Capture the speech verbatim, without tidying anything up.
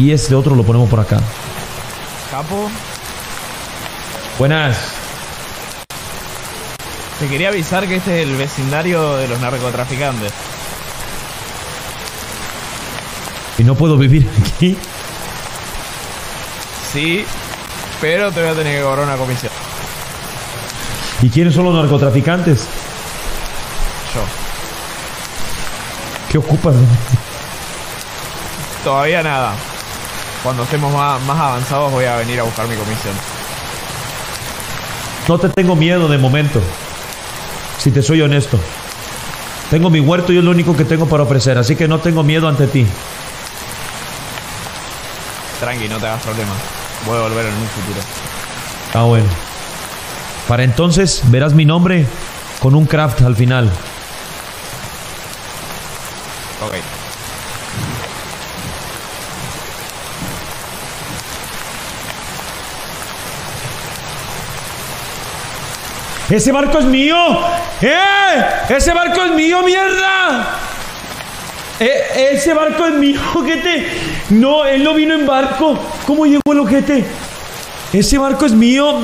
y este otro lo ponemos por acá. Capo. Buenas. Te quería avisar que este es el vecindario de los narcotraficantes. ¿Y no puedo vivir aquí? Sí, pero te voy a tener que cobrar una comisión. ¿Y quiénes son los narcotraficantes? Yo. ¿Qué ocupas de mí? Todavía nada. Cuando estemos más, más avanzados voy a venir a buscar mi comisión. No te tengo miedo de momento, si te soy honesto. Tengo mi huerto y es lo único que tengo para ofrecer, así que no tengo miedo ante ti. Tranqui, no te hagas problema. Voy a volver en un futuro. Ah, bueno. Para entonces verás mi nombre con un craft al final. Ok. ¡Ese barco es mío! ¡Eh! ¡Ese barco es mío, mierda! Eh, ¡Ese barco es mío, ojete! No, él no vino en barco. ¿Cómo llegó el ojete? ¡Ese barco es mío!